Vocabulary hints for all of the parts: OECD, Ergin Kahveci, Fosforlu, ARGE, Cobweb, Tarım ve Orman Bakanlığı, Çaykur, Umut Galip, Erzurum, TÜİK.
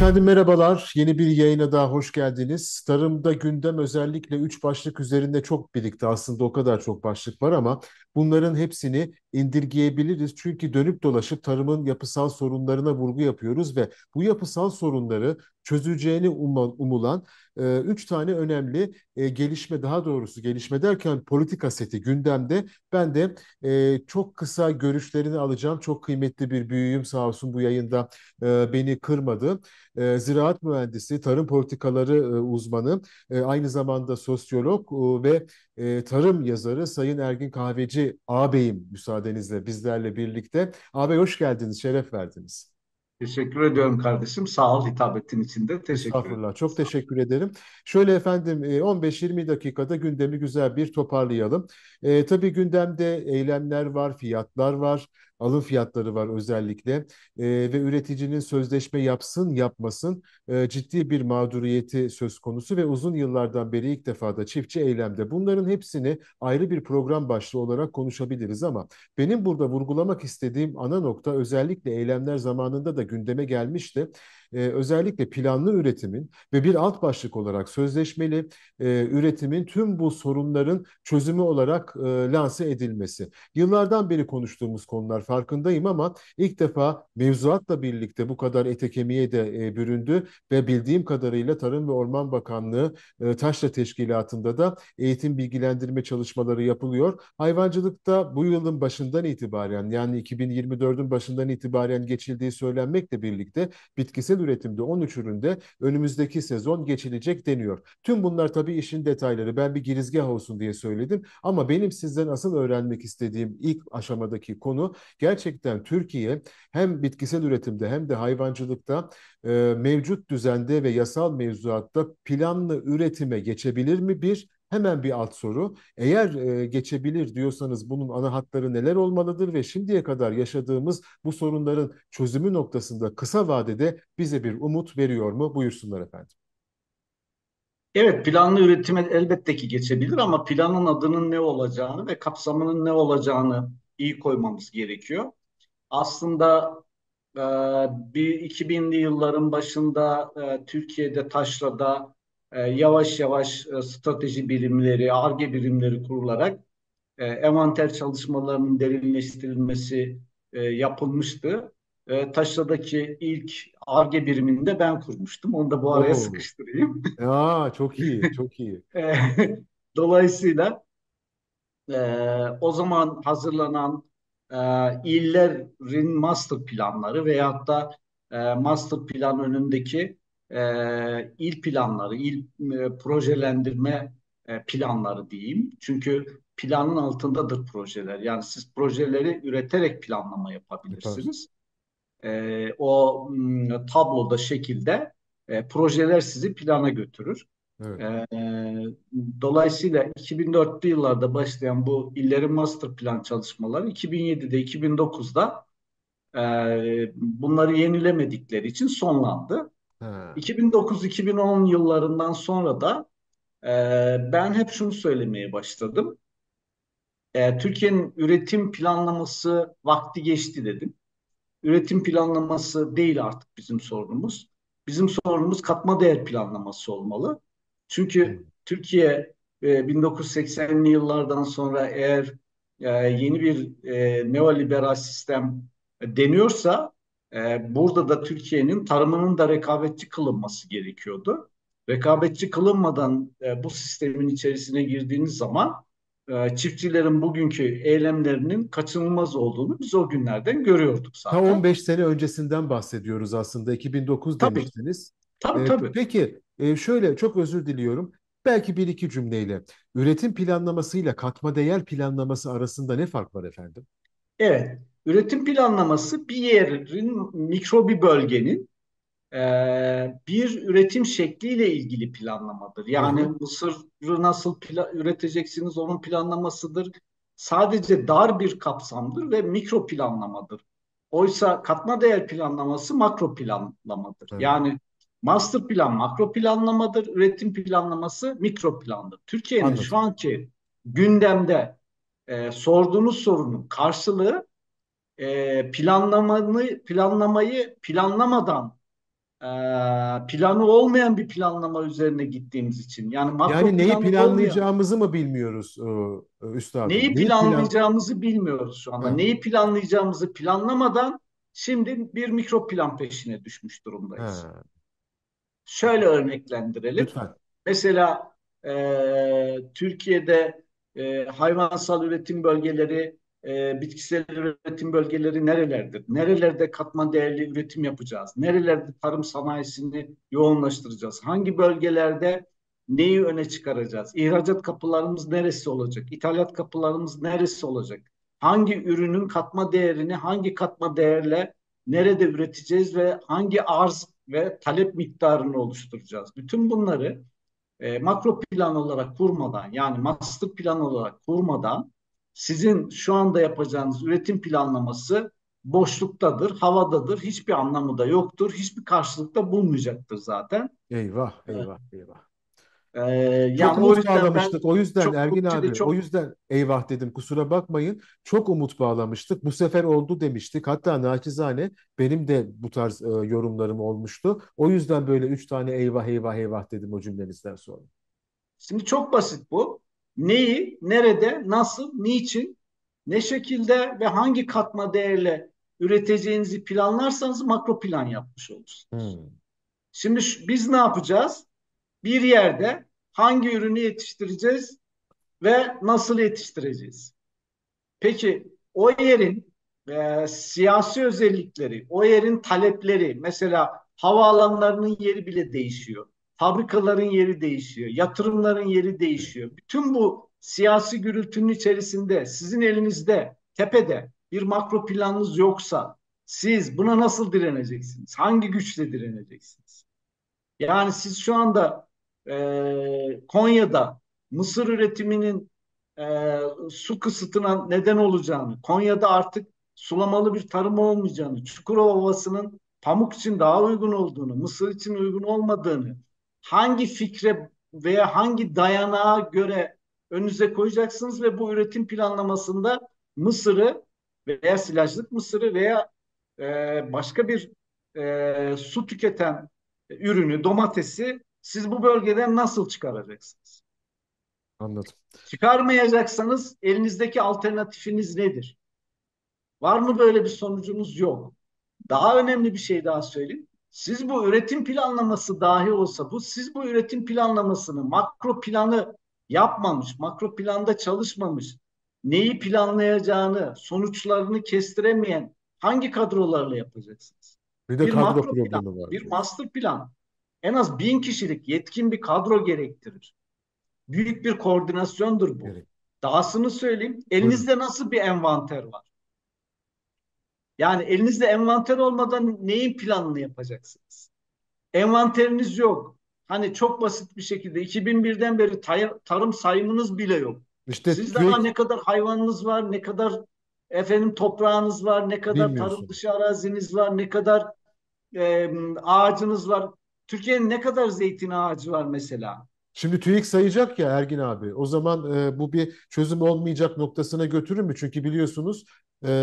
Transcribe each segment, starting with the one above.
Efendim merhabalar, yeni bir yayına daha hoş geldiniz. Tarımda gündem özellikle 3 başlık üzerinde çok birikti. Aslında o kadar çok başlık var ama bunların hepsini indirgeyebiliriz. Çünkü dönüp dolaşıp tarımın yapısal sorunlarına vurgu yapıyoruz ve bu yapısal sorunları çözeceğini umulan 3 tane önemli gelişme, daha doğrusu gelişme derken politika seti gündemde. Ben de çok kısa görüşlerini alacağım. Çok kıymetli bir büyüğüm sağ olsun, bu yayında beni kırmadı. Ziraat mühendisi, tarım politikaları uzmanı, aynı zamanda sosyolog ve tarım yazarı Sayın Ergin Kahveci ağabeyim müsaadenizle bizlerle birlikte. Ağabey hoş geldiniz, şeref verdiniz. Teşekkür ediyorum kardeşim. Sağ ol, hitap ettiğin için de teşekkür ederim. Çok teşekkür ederim. Şöyle efendim 15-20 dakikada gündemi güzel bir toparlayalım. Tabii gündemde eylemler var, fiyatlar var. Alım fiyatları var özellikle ve üreticinin sözleşme yapsın yapmasın ciddi bir mağduriyeti söz konusu ve uzun yıllardan beri ilk defa da çiftçi eylemde. Bunların hepsini ayrı bir program başlığı olarak konuşabiliriz ama benim burada vurgulamak istediğim ana nokta, özellikle eylemler zamanında da gündeme gelmişti. Özellikle planlı üretimin ve bir alt başlık olarak sözleşmeli üretimin tüm bu sorunların çözümü olarak lanse edilmesi. Yıllardan beri konuştuğumuz konular, farkındayım, ama ilk defa mevzuatla birlikte bu kadar ete kemiğe de büründü ve bildiğim kadarıyla Tarım ve Orman Bakanlığı Taşra Teşkilatı'nda da eğitim bilgilendirme çalışmaları yapılıyor. Hayvancılıkta bu yılın başından itibaren, yani 2024'ün başından itibaren geçildiği söylenmekle birlikte bitkisel üretimde 13 üründe önümüzdeki sezon geçilecek deniyor. Tüm bunlar tabii işin detayları. Ben bir girizgah olsun diye söyledim ama benim sizden asıl öğrenmek istediğim ilk aşamadaki konu, gerçekten Türkiye hem bitkisel üretimde hem de hayvancılıkta mevcut düzende ve yasal mevzuatta planlı üretime geçebilir mi? Hemen bir alt soru. Eğer geçebilir diyorsanız bunun ana hatları neler olmalıdır ve şimdiye kadar yaşadığımız bu sorunların çözümü noktasında kısa vadede bize bir umut veriyor mu? Buyursunlar efendim. Evet, planlı üretime elbette ki geçebilir ama planın adının ne olacağını ve kapsamının ne olacağını iyi koymamız gerekiyor. Aslında 2000'li yılların başında Türkiye'de Taşra'da yavaş yavaş strateji birimleri, ARGE birimleri kurularak envanter çalışmalarının derinleştirilmesi yapılmıştı. Taşra'daki ilk ARGE birimini de ben kurmuştum. Onu da bu araya sıkıştırayım. Aa, çok iyi, çok iyi. Dolayısıyla o zaman hazırlanan illerin master planları veyahut da master plan önündeki il planları, il projelendirme planları diyeyim. Çünkü planın altındadır projeler. Yani siz projeleri üreterek planlama yapabilirsiniz. Evet. O tabloda, şekilde projeler sizi plana götürür. Evet. Dolayısıyla 2004'lü yıllarda başlayan bu illerin master plan çalışmaları 2007'de, 2009'da bunları yenilemedikleri için sonlandı. 2009-2010 yıllarından sonra da ben hep şunu söylemeye başladım. Türkiye'nin üretim planlaması vakti geçti dedim. Üretim planlaması değil artık bizim sorunumuz. Bizim sorunumuz katma değer planlaması olmalı. Çünkü Türkiye 1980'li yıllardan sonra eğer yeni bir neoliberal sistem deniyorsa, burada da Türkiye'nin tarımının da rekabetçi kılınması gerekiyordu. Rekabetçi kılınmadan bu sistemin içerisine girdiğiniz zaman çiftçilerin bugünkü eylemlerinin kaçınılmaz olduğunu biz o günlerden görüyorduk zaten. Ta 15 sene öncesinden bahsediyoruz aslında, 2009 demiştiniz. Tabii. Peki şöyle, çok özür diliyorum. Belki bir iki cümleyle üretim planlamasıyla katma değer planlaması arasında ne fark var efendim? Evet. Üretim planlaması bir yerin, mikro bir bölgenin bir üretim şekliyle ilgili planlamadır. Yani mısırı nasıl üreteceksiniz onun planlamasıdır. Sadece dar bir kapsamdır ve mikro planlamadır. Oysa katma değer planlaması makro planlamadır. Evet. Yani master plan makro planlamadır, üretim planlaması mikro plandır. Türkiye'nin şu anki gündemde sorduğunuz sorunun karşılığı planlamayı planlamadan planı olmayan bir planlama üzerine gittiğimiz için. Yani neyi planlayacağımızı olmuyor. Mı bilmiyoruz üstadım? Neyi planlayacağımızı bilmiyoruz şu anda. Evet. Neyi planlayacağımızı planlamadan şimdi bir mikro plan peşine düşmüş durumdayız. Evet. Şöyle örneklendirelim. Lütfen. Mesela Türkiye'de hayvansal üretim bölgeleri, bitkisel üretim bölgeleri nerelerdir? Nerelerde katma değerli üretim yapacağız? Nerelerde tarım sanayisini yoğunlaştıracağız? Hangi bölgelerde neyi öne çıkaracağız? İhracat kapılarımız neresi olacak? İthalat kapılarımız neresi olacak? Hangi ürünün katma değerini hangi katma değerle nerede üreteceğiz ve hangi arz ve talep miktarını oluşturacağız? Bütün bunları makro plan olarak kurmadan, yani master plan olarak kurmadan sizin şu anda yapacağınız üretim planlaması boşluktadır, havadadır, hiçbir anlamı da yoktur, hiçbir karşılıkta bulmayacaktır zaten. Eyvah. Çok umut bağlamıştık. O yüzden Ergin abi, o yüzden eyvah dedim, kusura bakmayın. Çok umut bağlamıştık. Bu sefer oldu demiştik. Hatta naçizane benim de bu tarz yorumlarım olmuştu. O yüzden böyle 3 tane eyvah dedim o cümlenizden sonra. Şimdi çok basit bu. Neyi, nerede, nasıl, niçin, ne şekilde ve hangi katma değerle üreteceğinizi planlarsanız makro plan yapmış olursunuz. Şimdi biz ne yapacağız? Bir yerde hangi ürünü yetiştireceğiz ve nasıl yetiştireceğiz? Peki o yerin siyasi özellikleri, o yerin talepleri, mesela havaalanlarının yeri bile değişiyor. Fabrikaların yeri değişiyor, yatırımların yeri değişiyor. Bütün bu siyasi gürültünün içerisinde sizin elinizde, tepede bir makro planınız yoksa siz buna nasıl direneceksiniz? Hangi güçle direneceksiniz? Yani siz şu anda Konya'da mısır üretiminin su kısıtına neden olacağını, Konya'da artık sulamalı bir tarım olmayacağını, Çukurova Ovası'nın pamuk için daha uygun olduğunu, mısır için uygun olmadığını, hangi fikre veya hangi dayanağa göre önünüze koyacaksınız ve bu üretim planlamasında mısırı veya silajlık mısırı veya başka bir su tüketen ürünü, domatesi siz bu bölgeden nasıl çıkaracaksınız? Anladım. Çıkarmayacaksanız elinizdeki alternatifiniz nedir? Var mı böyle bir sonucunuz? Yok. Daha önemli bir şey daha söyleyeyim. Siz bu üretim planlaması dahi olsa, siz bu üretim planlamasını, makro planı yapmamış, makro planda çalışmamış, neyi planlayacağını, sonuçlarını kestiremeyen hangi kadrolarla yapacaksınız? Bir kadro problemi var. Bir master plan. En az 1000 kişilik yetkin bir kadro gerektirir. Büyük bir koordinasyondur bu. Evet. Dahasını söyleyeyim. Elinizde nasıl bir envanter var? Yani elinizde envanter olmadan neyin planını yapacaksınız? Envanteriniz yok. Hani çok basit bir şekilde 2001'den beri tarım sayımınız bile yok. İşte siz daha ne kadar hayvanınız var, ne kadar toprağınız var, ne kadar tarım dışı araziniz var, ne kadar ağacınız var. Türkiye'nin ne kadar zeytin ağacı var mesela? Şimdi TÜİK sayacak ya Ergin abi. O zaman bu bir çözüm olmayacak noktasına götürür mü? Çünkü biliyorsunuz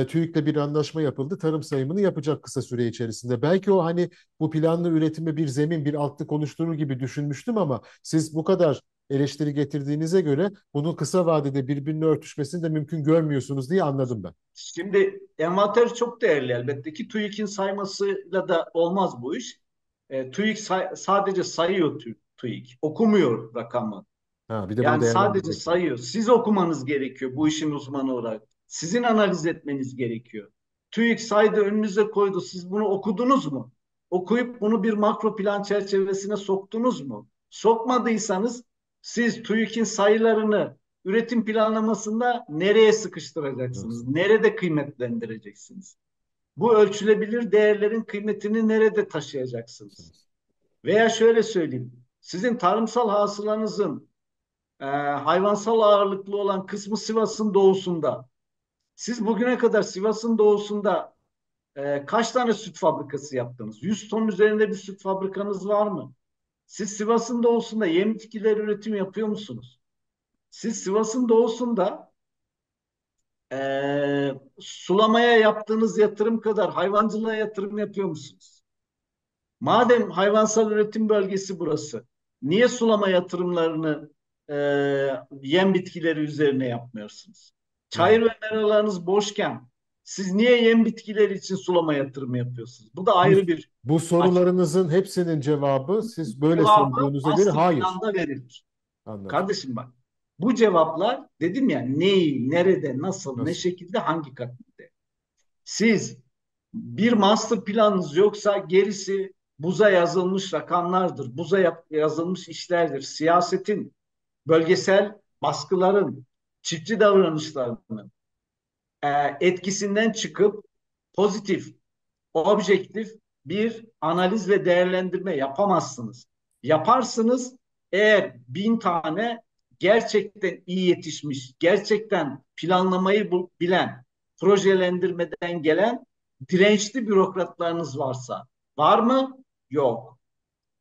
TÜİK'le bir anlaşma yapıldı. Tarım sayımını yapacak kısa süre içerisinde. Belki o hani bu planlı üretime bir zemin, bir altlık oluşturur gibi düşünmüştüm ama siz bu kadar eleştiri getirdiğinize göre bunun kısa vadede birbirine örtüşmesini de mümkün görmüyorsunuz diye anladım ben. Şimdi envanter çok değerli elbette ki TÜİK'in saymasıyla da olmaz bu iş. TÜİK sadece sayıyor TÜİK. Okumuyor rakamı. Bir de yani sadece sayıyor. Siz okumanız gerekiyor bu işin uzmanı olarak. Sizin analiz etmeniz gerekiyor. TÜİK saydı, önünüze koydu. Siz bunu okudunuz mu? Okuyup bunu bir makro plan çerçevesine soktunuz mu? Sokmadıysanız siz TÜİK'in sayılarını üretim planlamasında nereye sıkıştıracaksınız? Evet. Nerede kıymetlendireceksiniz? Bu ölçülebilir değerlerin kıymetini nerede taşıyacaksınız? Veya şöyle söyleyeyim. Sizin tarımsal hasılanızın hayvansal ağırlıklı olan kısmı Sivas'ın doğusunda. Siz bugüne kadar Sivas'ın doğusunda kaç tane süt fabrikası yaptınız? 100 ton üzerinde bir süt fabrikanız var mı? Siz Sivas'ın doğusunda yem bitkileri üretim yapıyor musunuz? Siz Sivas'ın doğusunda sulamaya yaptığınız yatırım kadar hayvancılığa yatırım yapıyor musunuz? Madem hayvansal üretim bölgesi burası, niye sulama yatırımlarını yem bitkileri üzerine yapmıyorsunuz? Çayır ve meralarınız boşken siz niye yem bitkileri için sulama yatırımı yapıyorsunuz? Bu da ayrı bir... Bu sorularınızın hepsinin cevabı siz böyle sorduğunuza göre hayır. Anladım. Kardeşim bak, bu cevaplar dedim ya, neyi, nerede, nasıl, ne şekilde, hangi katkıda? Siz bir master planınız yoksa gerisi buza yazılmış rakamlardır, buza yazılmış işlerdir. Siyasetin, bölgesel baskıların, çiftçi davranışlarının etkisinden çıkıp pozitif, objektif bir analiz ve değerlendirme yapamazsınız. Yaparsınız eğer 1000 tane gerçekten iyi yetişmiş, gerçekten planlamayı bilen, projelendirmeden gelen dirençli bürokratlarınız varsa. Var mı? Yok.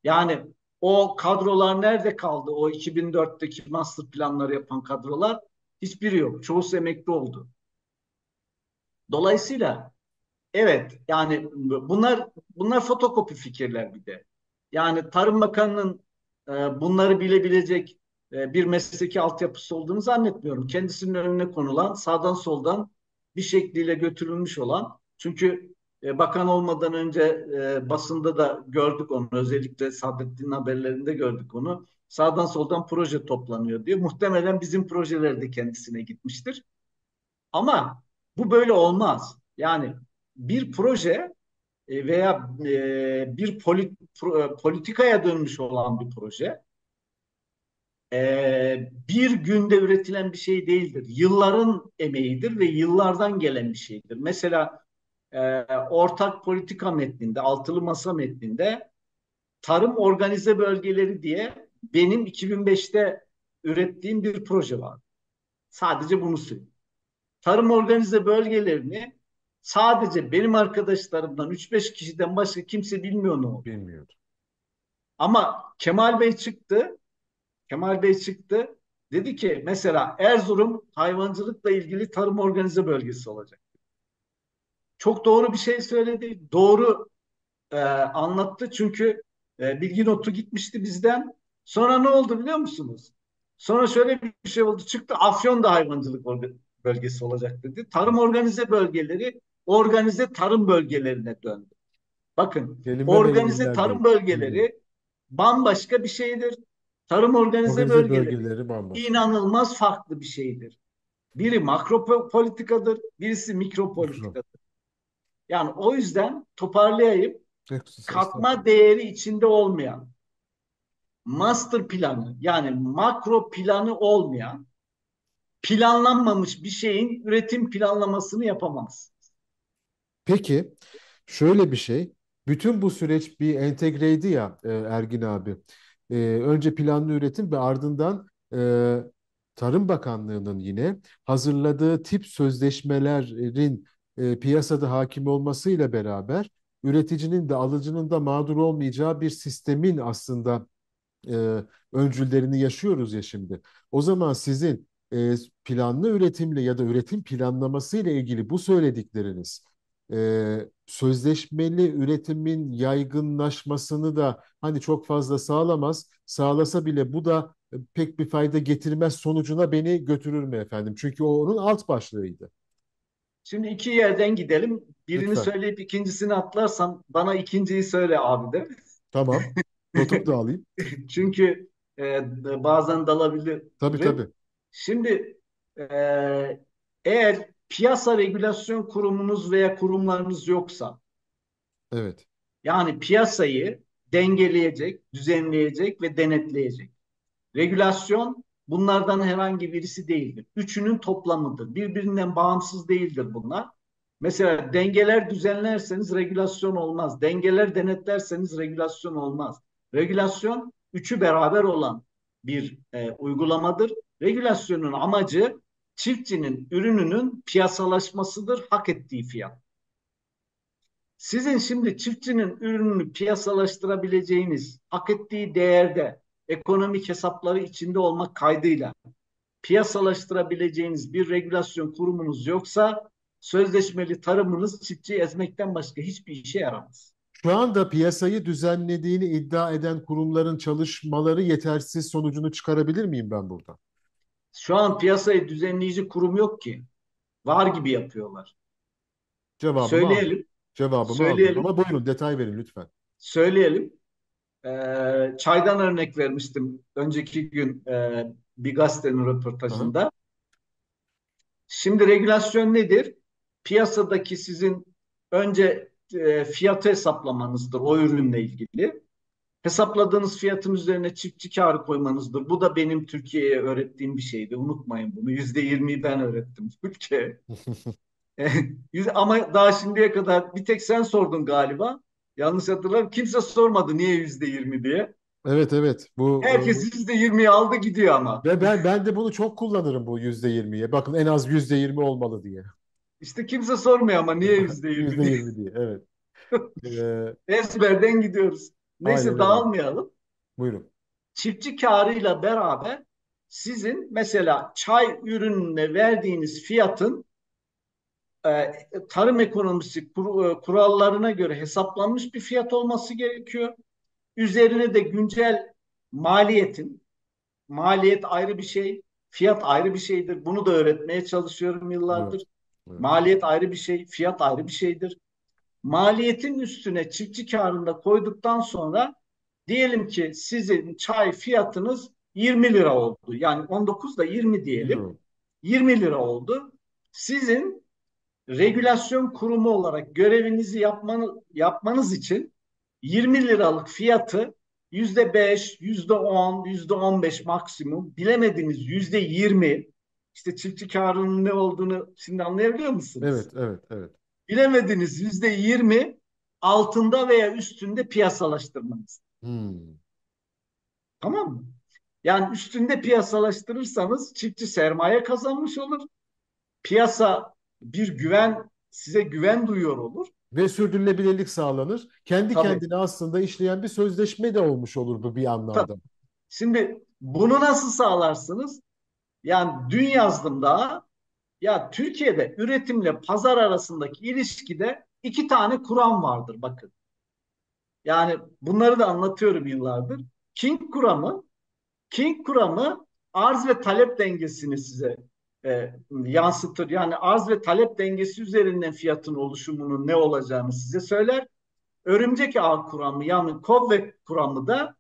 Yani o kadrolar nerede kaldı? O 2004'teki master planları yapan kadrolar, hiçbiri yok. Çoğusu emekli oldu. Dolayısıyla evet, yani bunlar fotokopi fikirler bir de. Yani Tarım Bakanı'nın bunları bilebilecek bir mesleki altyapısı olduğunu zannetmiyorum. Kendisinin önüne konulan, sağdan soldan bir şekliyle götürülmüş olan, çünkü bakan olmadan önce basında da gördük onu, özellikle Sadrettin'in haberlerinde gördük onu, sağdan soldan proje toplanıyor diye. Muhtemelen bizim projeler de kendisine gitmiştir. Ama bu böyle olmaz. Yani bir proje veya bir politikaya dönmüş olan bir proje bir günde üretilen bir şey değildir. Yılların emeğidir ve yıllardan gelen bir şeydir. Mesela ortak politika metninde, altılı masa metninde tarım organize bölgeleri diye benim 2005'te ürettiğim bir proje var. Sadece bunu söyleyeyim. Tarım organize bölgelerini sadece benim arkadaşlarımdan 3-5 kişiden başka kimse bilmiyor ne oldu. Bilmiyordu. Ama Kemal Bey çıktı. Dedi ki mesela Erzurum hayvancılıkla ilgili tarım organize bölgesi olacak. Çok doğru bir şey söyledi. Doğru anlattı. Çünkü bilgi notu gitmişti bizden. Sonra ne oldu biliyor musunuz? Sonra şöyle bir şey oldu. Çıktı Afyon'da hayvancılık bölgesi olacak dedi. Tarım organize bölgeleri organize tarım bölgelerine döndü. Bakın, organize tarım bölgeleri bambaşka bir şeydir. Tarım organize bölgeleri inanılmaz farklı bir şeydir. Biri makro politikadır, birisi mikro politikadır. Yani o yüzden toparlayayım, katma değeri içinde olmayan, master planı yani makro planı olmayan, planlanmamış bir şeyin üretim planlamasını yapamazsınız. Peki, şöyle bir şey, bütün bu süreç bir entegreydi ya Ergin abi. Önce planlı üretim ve ardından Tarım Bakanlığı'nın yine hazırladığı tip sözleşmelerin piyasada hakim olmasıyla beraber üreticinin de alıcının da mağdur olmayacağı bir sistemin aslında öncüllerini yaşıyoruz ya şimdi. O zaman sizin planlı üretimle ya da üretim planlaması ile ilgili bu söyledikleriniz sözleşmeli üretimin yaygınlaşmasını da hani çok fazla sağlamaz, sağlasa bile bu da pek bir fayda getirmez sonucuna beni götürür mü efendim? Çünkü o onun alt başlığıydı. Şimdi iki yerden gidelim. Birini lütfen söyleyip ikincisini atlarsam bana ikinciyi söyle abi de. Tamam. Notup da alayım. Çünkü bazen dalabilir. Tabii. Şimdi eğer piyasa regülasyon kurumunuz veya kurumlarınız yoksa, evet, yani piyasayı dengeleyecek, düzenleyecek ve denetleyecek. Regülasyon bunlardan herhangi birisi değildir. Üçünün toplamıdır. Birbirinden bağımsız değildir bunlar. Mesela dengeler düzenlerseniz regülasyon olmaz. Dengeler denetlerseniz regülasyon olmaz. Regülasyon üçü beraber olan bir uygulamadır. Regülasyonun amacı çiftçinin ürününün piyasalaşmasıdır, hak ettiği fiyat. Sizin şimdi çiftçinin ürününü piyasalaştırabileceğiniz, hak ettiği değerde, ekonomik hesapları içinde olmak kaydıyla piyasalaştırabileceğiniz bir regülasyon kurumunuz yoksa sözleşmeli tarımınız çiftçiyi ezmekten başka hiçbir işe yaramaz. Şu anda piyasayı düzenlediğini iddia eden kurumların çalışmaları yetersiz sonucunu çıkarabilir miyim ben buradan? Şu an piyasayı düzenleyici kurum yok ki. Var gibi yapıyorlar. Cevabımı söyleyelim. Ama buyurun detay verin lütfen. Söyleyelim. Çaydan örnek vermiştim önceki gün bir gazetenin röportajında. Aha. Şimdi regülasyon nedir? Piyasadaki sizin önce fiyatı hesaplamanızdır o ürünle ilgili. Hesapladığınız fiyatın üzerine çiftçi kârı koymanızdır. Bu da benim Türkiye'ye öğrettiğim bir şeydi. Unutmayın bunu. %20'yi ben öğrettim Türkiye'ye. Ama daha şimdiye kadar bir tek sen sordun galiba. Yanlış hatırlarım. Kimse sormadı niye %20 diye. Evet. Herkes %20'yi aldı gidiyor ama. Ve ben de bunu çok kullanırım bu %20'ye. Bakın en az %20 olmalı diye. İşte kimse sormuyor ama niye %20 diye. %20 diye evet. Esmerden gidiyoruz. Neyse aynen, dağılmayalım. Buyurun. Çiftçi karıyla beraber sizin mesela çay ürününe verdiğiniz fiyatın tarım ekonomisi kurallarına göre hesaplanmış bir fiyat olması gerekiyor. Üzerine de güncel maliyet ayrı bir şey, fiyat ayrı bir şeydir. Bunu da öğretmeye çalışıyorum yıllardır. Evet. Maliyet ayrı bir şey, fiyat ayrı bir şeydir. Maliyetin üstüne çiftçi karını da koyduktan sonra diyelim ki sizin çay fiyatınız 20 lira oldu. Yani 19 da 20 diyelim. Evet. 20 lira oldu. Sizin regülasyon kurumu olarak görevinizi yapmanız için 20 liralık fiyatı %5, %10, %15 maksimum, bilemediğiniz %20. İşte çiftçi karının ne olduğunu şimdi anlayabiliyor musunuz? Evet. Bilemediğiniz %20 altında veya üstünde piyasalaştırmanız. Tamam mı? Yani üstünde piyasalaştırırsanız çiftçi sermaye kazanmış olur. Piyasa size güven duyuyor olur. Ve sürdürülebilirlik sağlanır. Kendi kendine aslında işleyen bir sözleşme de olmuş olur bu bir anlamda. Tabii. Şimdi bunu nasıl sağlarsınız? Yani dün yazdım daha. Ya Türkiye'de üretimle pazar arasındaki ilişkide 2 tane kuram vardır bakın. Yani bunları da anlatıyorum yıllardır. King kuramı arz ve talep dengesini size yansıtır. Yani arz ve talep dengesi üzerinden fiyatın oluşumunun ne olacağını size söyler. Örümcek ağ kuramı yani Cobweb kuramı da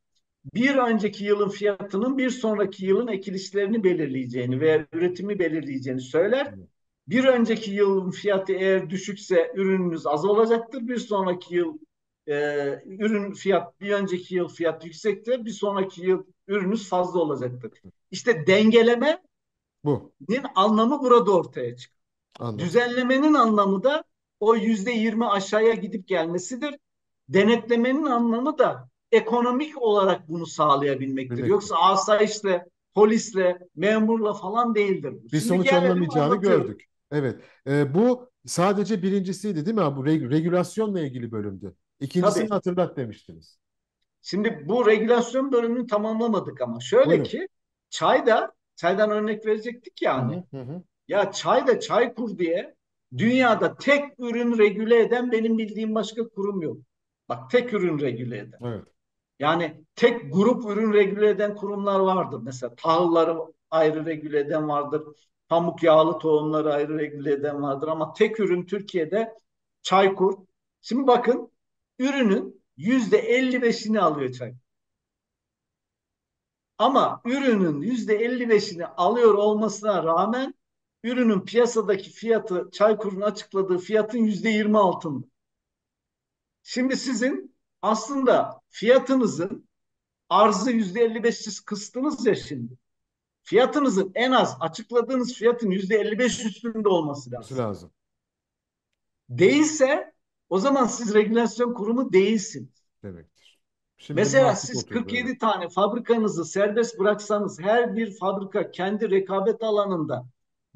bir önceki yılın fiyatının bir sonraki yılın ekilişlerini belirleyeceğini veya üretimi belirleyeceğini söyler. Bir önceki yılın fiyatı eğer düşükse ürününüz az olacaktır. Bir sonraki yıl bir önceki yıl fiyat yüksektir. Bir sonraki yıl ürününüz fazla olacaktır. İşte dengeleme Bunun anlamı burada ortaya çıkıyor. Düzenlemenin anlamı da o %20 aşağıya gidip gelmesidir. Denetlemenin anlamı da ekonomik olarak bunu sağlayabilmektir. Evet. Yoksa asayişle, polisle, memurla falan değildir. Bir sonuç alamayacağını gördük. Evet. Bu sadece birincisiydi değil mi abi? Bu regülasyonla ilgili bölümdü. İkincisini hatırlat demiştiniz. Şimdi bu regülasyon bölümünü tamamlamadık ama şöyle Buyurun. Ki çaydan örnek verecektik yani. Hı. Ya çayda Çaykur diye dünyada tek ürün regüle eden benim bildiğim başka kurum yok. Bak tek ürün regüle eden. Evet. Yani tek grup ürün regüle eden kurumlar vardır. Mesela tahılları ayrı regüle eden vardır. Pamuk yağlı tohumları ayrı regüle eden vardır. Ama tek ürün Türkiye'de Çaykur. Şimdi bakın ürünün %55'ini alıyor Çaykur. Ama ürünün %55'ini alıyor olmasına rağmen ürünün piyasadaki fiyatı Çaykur'un açıkladığı fiyatın %20 altında. Şimdi sizin aslında fiyatınızın arzı %55 siz kıstınız ya şimdi. Fiyatınızın en az açıkladığınız fiyatın %55 üstünde olması lazım. Değilse o zaman siz regülasyon kurumu değilsiniz. Demektir. Şimdi mesela siz 47 tane fabrikanızı serbest bıraksanız her bir fabrika kendi rekabet alanında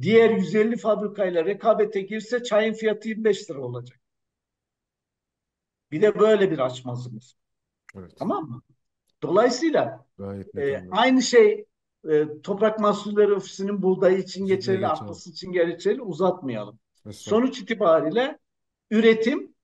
diğer 150 fabrikayla rekabete girse çayın fiyatı 25 lira olacak. Bir de böyle bir açmazımız. Evet. Tamam mı? Dolayısıyla aynı şey Toprak Mahsulleri Ofisi'nin buğdayı için geçerli, arpası için geçerli uzatmayalım. Mesela. Sonuç itibariyle üretim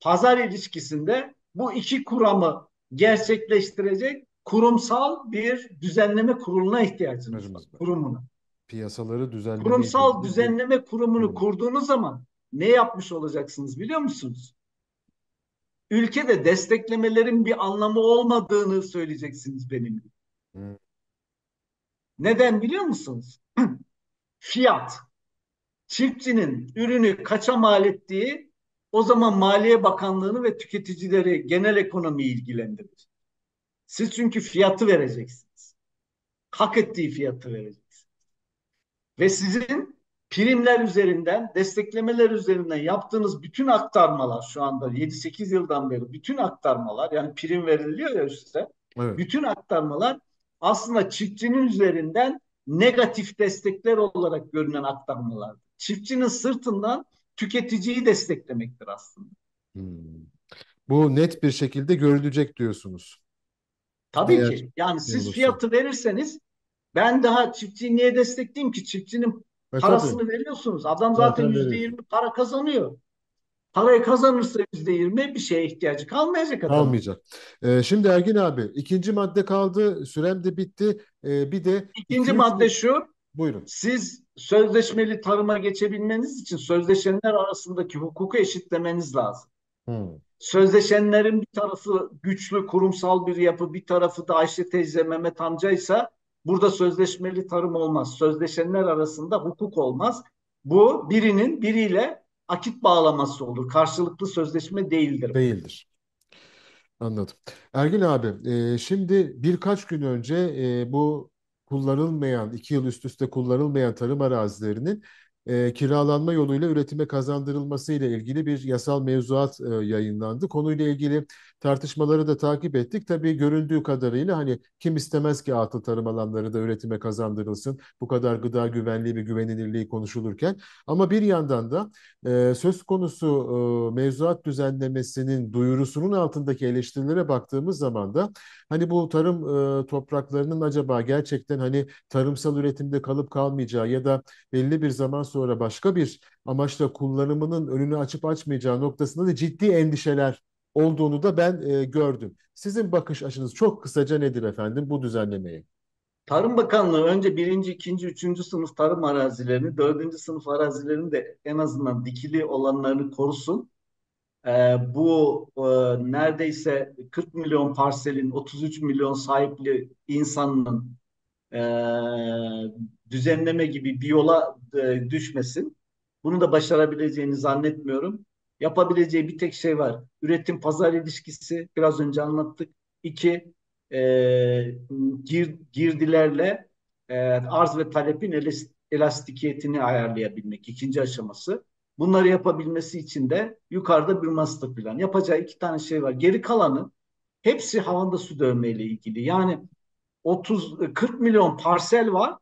pazar ilişkisinde bu iki kuramı gerçekleştirecek kurumsal bir düzenleme kuruluna ihtiyacınız var. Kurumuna. Piyasaları düzenleme. Kurumsal düzenleme kurumunu kurduğunuz zaman ne yapmış olacaksınız biliyor musunuz? Ülkede desteklemelerin bir anlamı olmadığını söyleyeceksiniz benim gibi. Hmm. Neden biliyor musunuz? Fiyat. Çiftçinin ürünü kaça mal ettiği o zaman Maliye Bakanlığı'nı ve tüketicileri, genel ekonomiyi ilgilendirir. Siz çünkü fiyatı vereceksiniz. Hak ettiği fiyatı vereceksiniz. Ve sizin primler üzerinden, desteklemeler üzerinden yaptığınız bütün aktarmalar şu anda 7-8 yıldan beri bütün aktarmalar, yani prim veriliyor ya üstte, evet, bütün aktarmalar aslında çiftçinin üzerinden negatif destekler olarak görünen aktarmalar. Çiftçinin sırtından tüketiciyi desteklemektir aslında. Bu net bir şekilde görülecek diyorsunuz. Tabii eğer ki. Yani siz fiyatı verirseniz ben daha çiftçiyi niye destekleyeyim ki? Çiftçinin parasını tabii veriyorsunuz. Adam zaten %20 para kazanıyor. Parayı kazanırsa %20 bir şeye ihtiyacı kalmayacak adam. Kalmayacak. Şimdi Ergin abi, ikinci madde kaldı. Sürem de bitti. Bir de İkinci madde şu. Buyurun. Siz sözleşmeli tarıma geçebilmeniz için sözleşenler arasındaki hukuku eşitlemeniz lazım. Sözleşenlerin bir tarafı güçlü kurumsal bir yapı, bir tarafı da Ayşe teyze, Mehmet amcaysa burada sözleşmeli tarım olmaz. Sözleşenler arasında hukuk olmaz. Bu birinin biriyle akit bağlaması olur. Karşılıklı sözleşme değildir. Değildir. Anladım. Ergin abi, şimdi birkaç gün önce bu kullanılmayan, 2 yıl üst üste kullanılmayan tarım arazilerinin kiralanma yoluyla üretime kazandırılması ile ilgili bir yasal mevzuat yayınlandı. Konuyla ilgili tartışmaları da takip ettik. Tabii göründüğü kadarıyla hani kim istemez ki atıl tarım alanları da üretime kazandırılsın. Bu kadar gıda güvenliği ve güvenilirliği konuşulurken. Ama bir yandan da söz konusu mevzuat düzenlemesinin duyurusunun altındaki eleştirilere baktığımız zaman da hani bu tarım topraklarının acaba gerçekten hani tarımsal üretimde kalıp kalmayacağı ya da belli bir zaman sonra başka bir amaçla kullanımının önünü açıp açmayacağı noktasında da ciddi endişeler olduğunu da ben gördüm. Sizin bakış açınız çok kısaca nedir efendim bu düzenlemeye? Tarım Bakanlığı önce 1. 2. 3. sınıf tarım arazilerini, 4. sınıf arazilerini de en azından dikili olanlarını korusun. Bu neredeyse 40 milyon parselin 33 milyon sahipli insanın düzenleme gibi bir yola düşmesin. Bunu da başarabileceğini zannetmiyorum. Yapabileceği bir tek şey var. Üretim pazar ilişkisi, biraz önce anlattık. 2, girdilerle arz ve talepin elastikiyetini ayarlayabilmek. 2. aşaması. Bunları yapabilmesi için de yukarıda bir master plan. Yapacağı 2 tane şey var. Geri kalanı hepsi havanda su dövmeyle ilgili. Yani 40 milyon parsel var.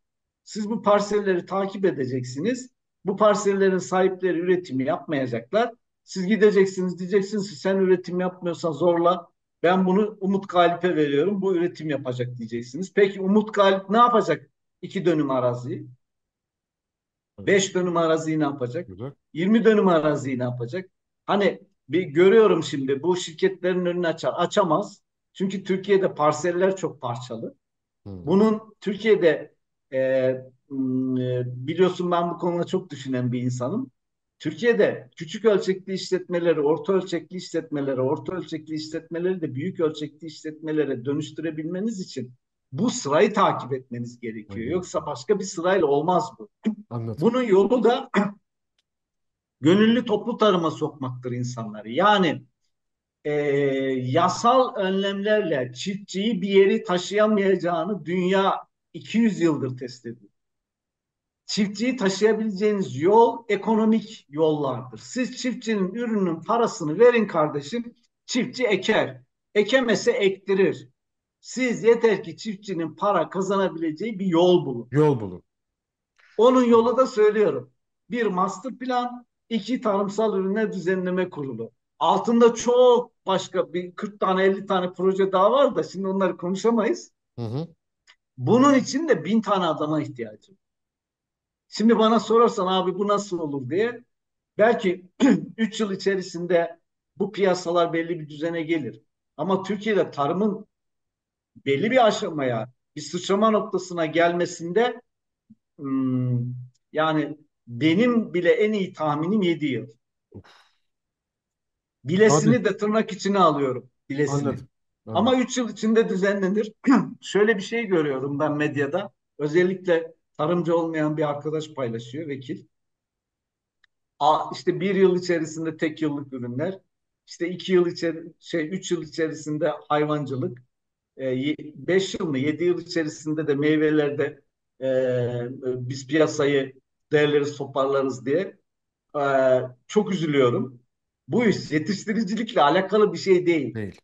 Siz bu parselleri takip edeceksiniz. Bu parsellerin sahipleri üretimi yapmayacaklar. Siz gideceksiniz, diyeceksiniz ki sen üretim yapmıyorsan zorla ben bunu Umut Galip'e veriyorum. Bu üretim yapacak diyeceksiniz. Peki Umut Galip ne yapacak? 2 dönüm araziyi. 5 dönüm araziyi ne yapacak? 20 dönüm araziyi ne yapacak? Hani bir görüyorum şimdi bu şirketlerin önünü açar. Açamaz. Çünkü Türkiye'de parseller çok parçalı. Bunun Türkiye'de biliyorsun ben bu konuda çok düşünen bir insanım. Türkiye'de küçük ölçekli işletmeleri, orta ölçekli işletmeleri, orta ölçekli işletmeleri de büyük ölçekli işletmelere dönüştürebilmeniz için bu sırayı takip etmeniz gerekiyor. Aynen. Yoksa başka bir sırayla olmaz bu. Anladım. Bunun yolu da gönüllü toplu tarıma sokmaktır insanları. Yani yasal önlemlerle çiftçiyi bir yeri taşıyamayacağını dünya 200 yıldır test ediyor. Çiftçiyi taşıyabileceğiniz yol ekonomik yollardır. Siz çiftçinin ürünün parasını verin kardeşim, çiftçi eker. Ekemese ektirir. Siz yeter ki çiftçinin para kazanabileceği bir yol bulun. Yol bulun. Onun yolu da söylüyorum. 1 master plan, 2 tarımsal ürünler düzenleme kurulu. Altında çok başka bir 40 tane 50 tane proje daha var da şimdi onları konuşamayız. Hı. Bunun için de 1000 tane adama ihtiyacım. Şimdi bana sorarsan abi bu nasıl olur diye belki 3 yıl içerisinde bu piyasalar belli bir düzene gelir. Ama Türkiye'de tarımın belli bir aşamaya, bir sıçrama noktasına gelmesinde yani benim bile en iyi tahminim 7 yıl. Bilesini Abi, de tırnak içine alıyorum. Bilesini. Anladım. Ama 3 yıl içinde düzenlenir. Şöyle bir şey görüyorum ben medyada. Özellikle tarımcı olmayan bir arkadaş paylaşıyor, vekil. İşte 1 yıl içerisinde tek yıllık ürünler, işte 2 yıl içerisinde, 3 yıl içerisinde hayvancılık, 5 yıl mı 7 yıl içerisinde de meyvelerde biz piyasayı değerleriz, toparlarız diye çok üzülüyorum. Bu iş yetiştiricilikle alakalı bir şey değil. Değil.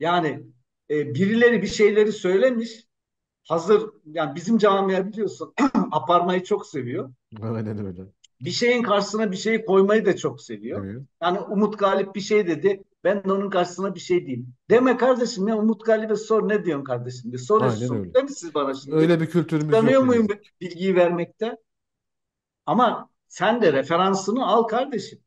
Yani birileri bir şeyleri söylemiş. Hazır yani bizim camia biliyorsun aparmayı çok seviyor. Aynen öyle. Bir şeyin karşısına bir şey koymayı da çok seviyor. Evet. Yani Umut Galip bir şey dedi. Ben de onun karşısına bir şey diyeyim. Deme kardeşim ya, Umut Galip'e sor, ne diyorsun kardeşim diye. Soruyorsun değil mi siz bana şimdi? Öyle bir kültürümüz yok. Tanıyor muyum bilgiyi vermekte? Ama sen de referansını al kardeşim.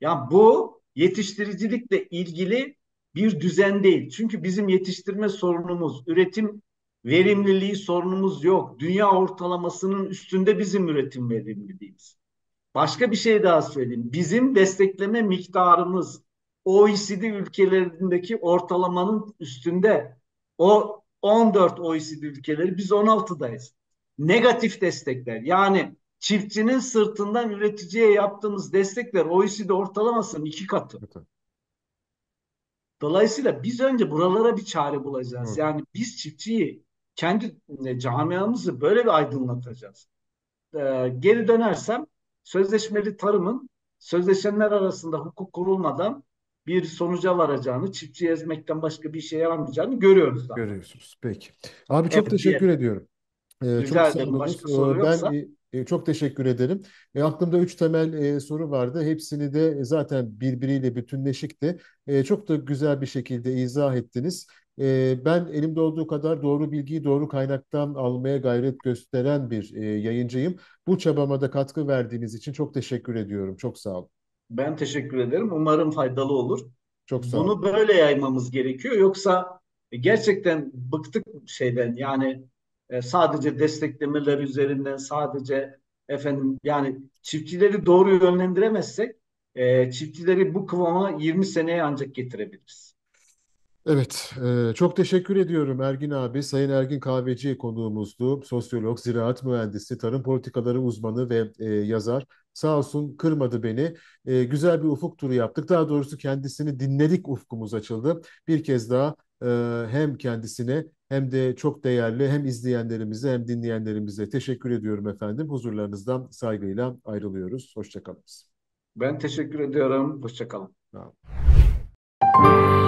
Ya bu yetiştiricilikle ilgili bir düzen değil. Çünkü bizim yetiştirme sorunumuz, üretim verimliliği sorunumuz yok. Dünya ortalamasının üstünde bizim üretim verimliliğimiz. Başka bir şey daha söyleyeyim. Bizim destekleme miktarımız OECD ülkelerindeki ortalamanın üstünde. O 14 OECD ülkeleri, biz 16'dayız. Negatif destekler, yani çiftçinin sırtından üreticiye yaptığımız destekler OECD ortalamasının 2 katı. Dolayısıyla biz önce buralara bir çare bulacağız. Evet. Yani biz çiftçiyi, kendi camiamızı böyle bir aydınlatacağız. Geri dönersem, sözleşmeli tarımın sözleşenler arasında hukuk kurulmadan bir sonuca varacağını, çiftçiyi ezmekten başka bir işe yaramayacağını görüyoruz. Görüyorsunuz. Peki. Abi çok teşekkür ediyorum. Rica ederim. Başka soru yoksa. Çok teşekkür ederim. Aklımda 3 temel soru vardı. Hepsini de zaten birbiriyle bütünleşikti. Çok da güzel bir şekilde izah ettiniz. Ben elimde olduğu kadar doğru bilgiyi doğru kaynaktan almaya gayret gösteren bir yayıncıyım. Bu çabama da katkı verdiğiniz için çok teşekkür ediyorum. Çok sağ olun. Ben teşekkür ederim. Umarım faydalı olur. Çok sağ olun. Bunu böyle yaymamız gerekiyor. Yoksa gerçekten bıktık şeyden, yani sadece desteklemeler üzerinden, sadece efendim yani çiftçileri doğru yönlendiremezsek çiftçileri bu kıvama 20 seneye ancak getirebiliriz. Evet, çok teşekkür ediyorum Ergin abi. Sayın Ergin Kahveci konuğumuzdu. Sosyolog, ziraat mühendisi, tarım politikaları uzmanı ve yazar. Sağ olsun kırmadı beni. Güzel bir ufuk turu yaptık. Daha doğrusu kendisini dinledik, ufkumuz açıldı. Bir kez daha hem kendisine hem de çok değerli hem izleyenlerimize hem dinleyenlerimize teşekkür ediyorum efendim. Huzurlarınızdan saygıyla ayrılıyoruz. Hoşça kalın. Ben teşekkür ediyorum. Hoşça kalın. Tamam.